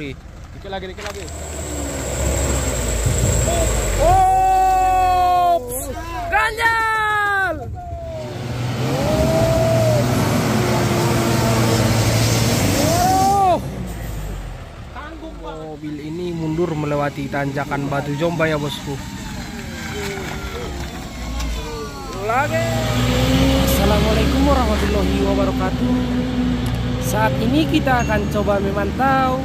Juri. Dikit lagi, dikit lagi. Oh! Ganjal! Oh! Tanggung, Pak. Mobil ini mundur melewati tanjakan Batu Jomba ya, bosku. Lagi. Assalamualaikum warahmatullahi wabarakatuh. Saat ini kita akan coba memantau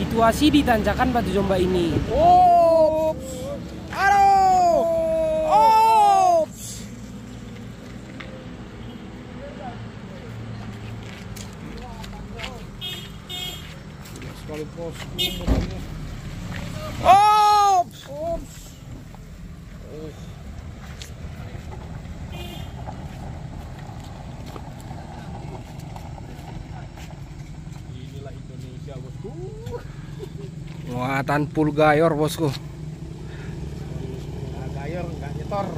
situasi di tanjakan Batu Jomba ini. Oh, aduh, oh. Oh. Oh. Muatan full gayor, bosku. Nah, gayor nggak nyetor.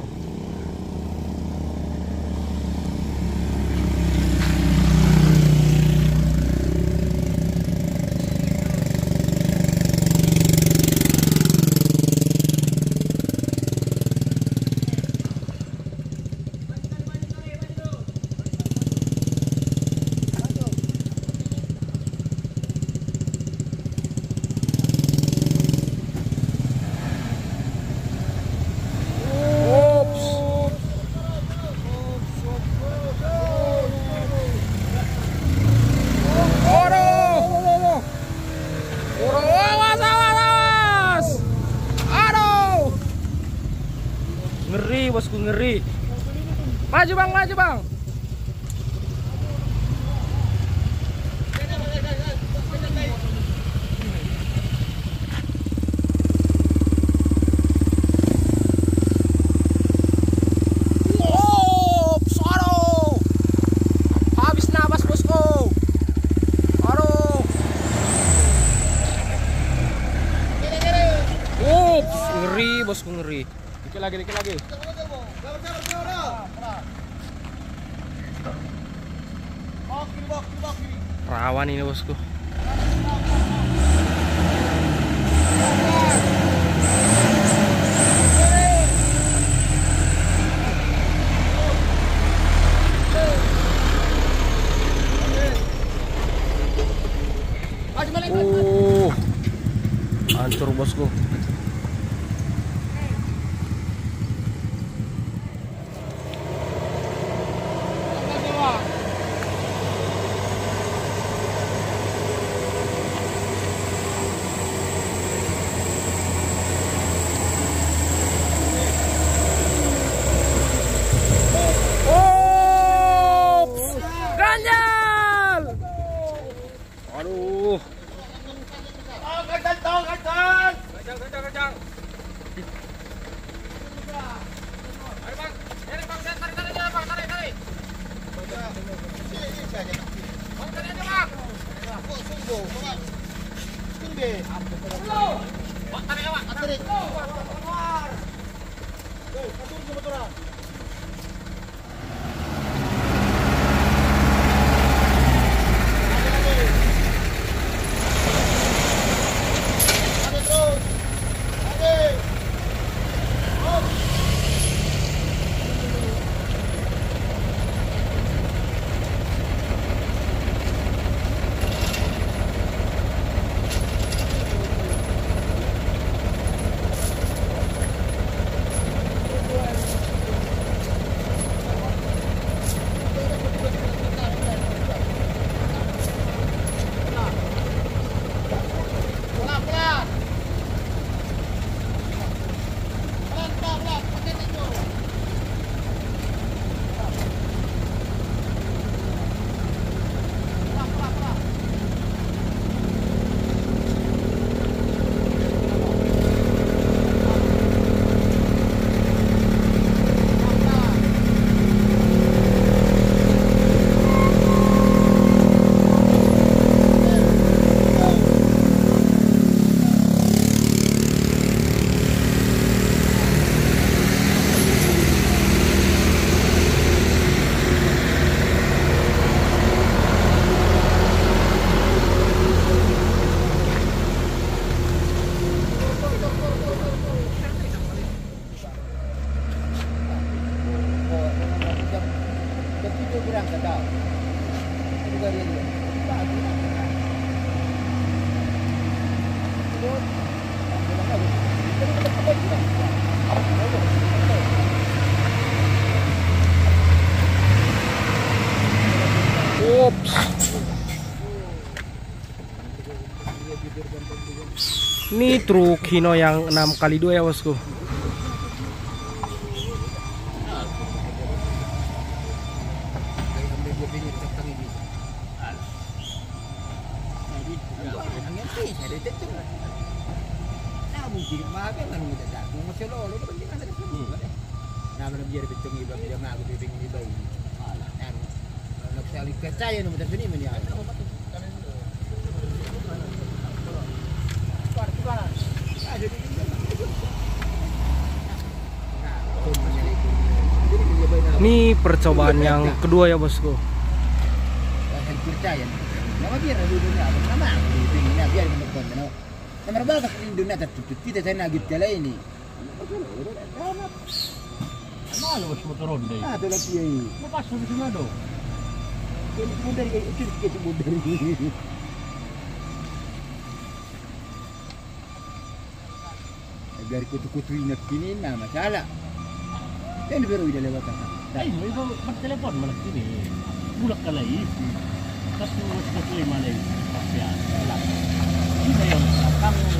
Ngeri, bosku, ngeri. Maju bang, maju bang. Oh, aduh. Habis nafas, bosku. Aduh. Ups, ngeri, bosku, ngeri. Dikit lagi, dikit lagi. Rawan ini, bosku. Hancur, bosku. Ini truk Hino yang 6x2 ya bosku. Ini percobaan yang kedua ya bosku. Dari kutu-kutu ingat kini nah masalah. Ini baru udah lewat kata. Ayo itu bertelepon malah sini. Bulak kali. Satu satu lima lagi. Pasal. Ini yang kamu.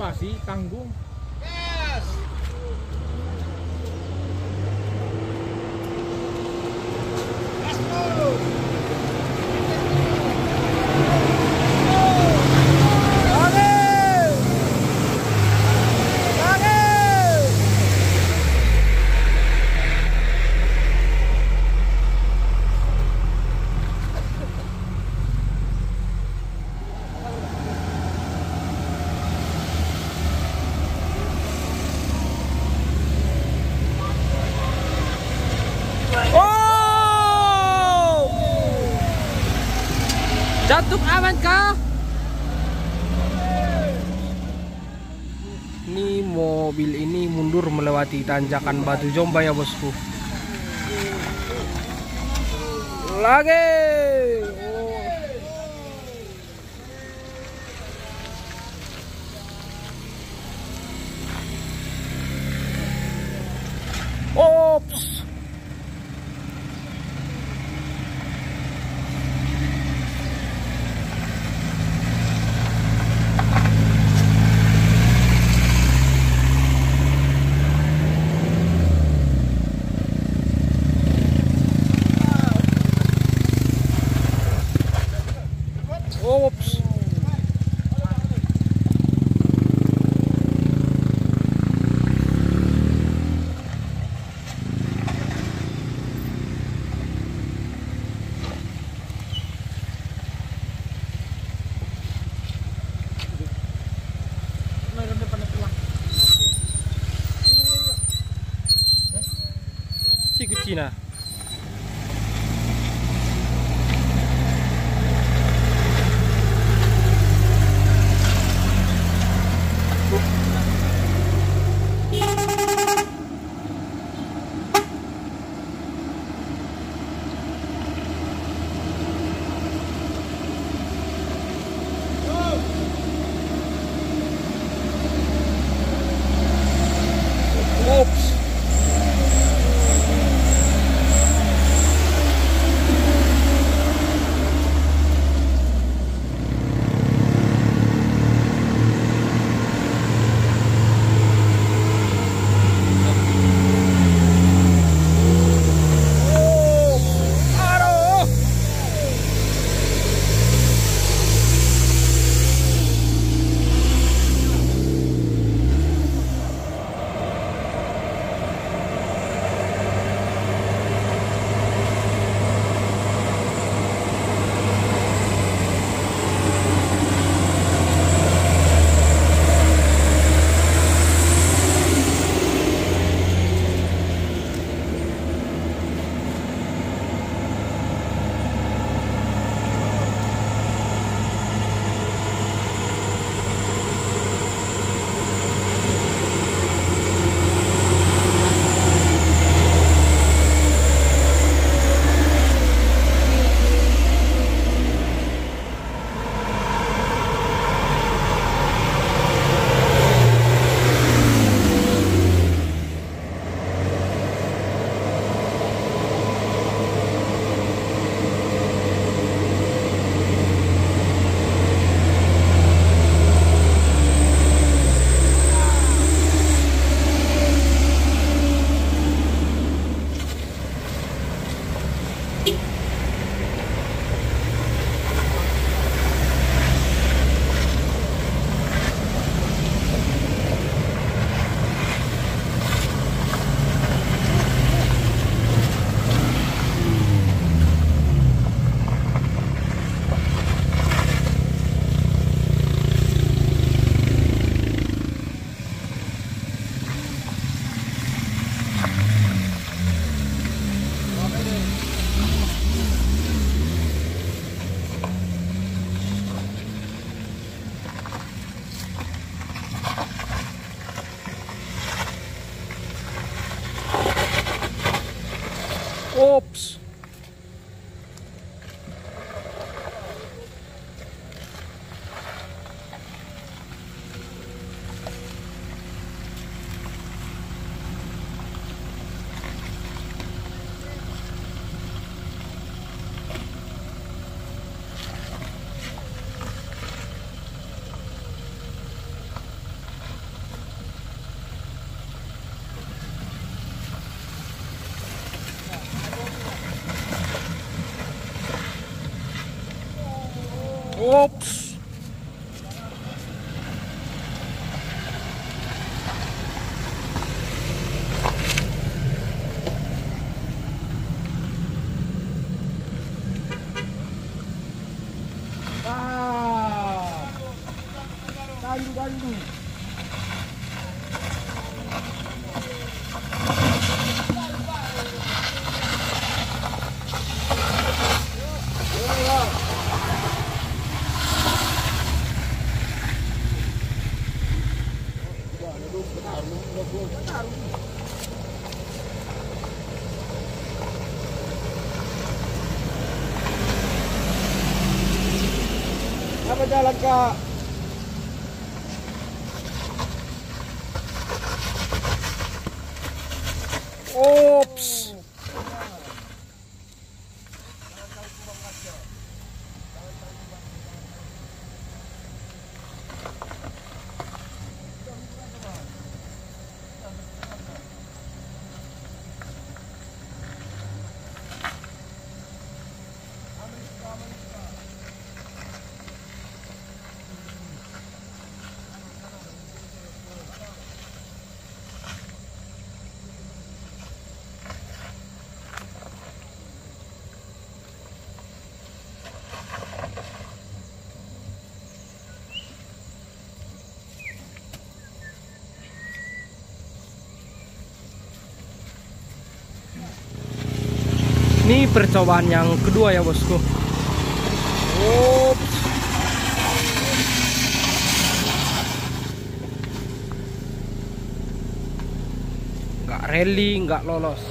Masih tanggung. Yes. Jatuh aman kah? Ini mobil ini mundur melewati tanjakan Batu Jomba ya bosku. Lagi. Oh. Ops. Oops. Cina. Oops. Oops. Apa jalan kak? Oops. Ini percobaan yang kedua ya bosku. Oops. Nggak rally, nggak lolos.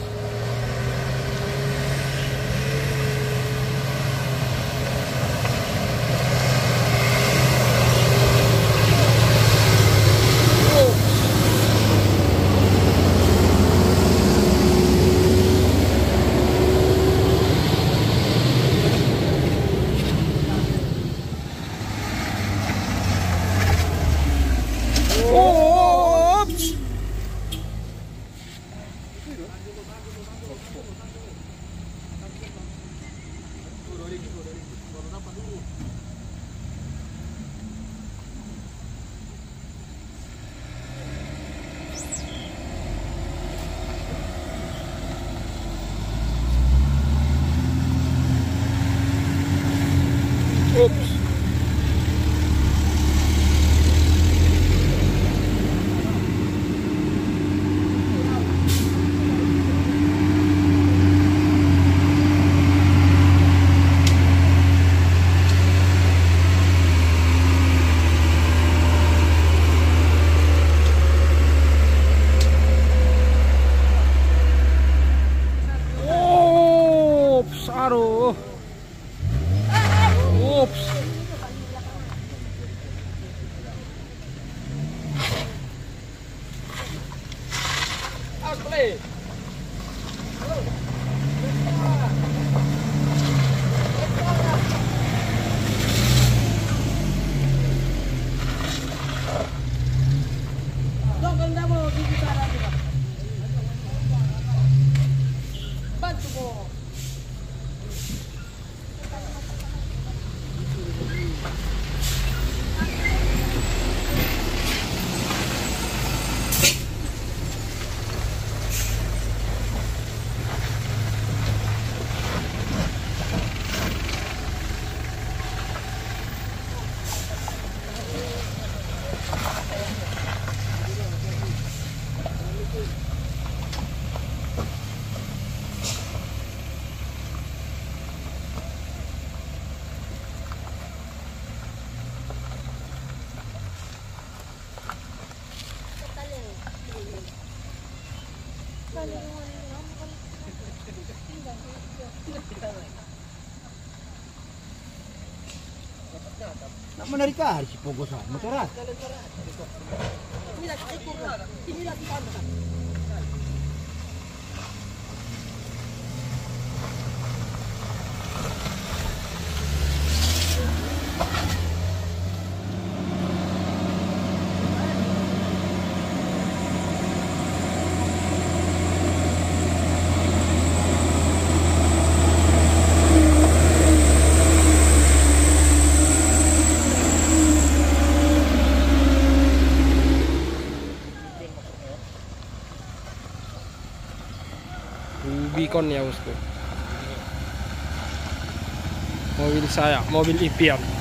Nak menarik hari si pogosan, motorat. Inilah kita. Bikon ya bosku, mobil saya, mobil impian.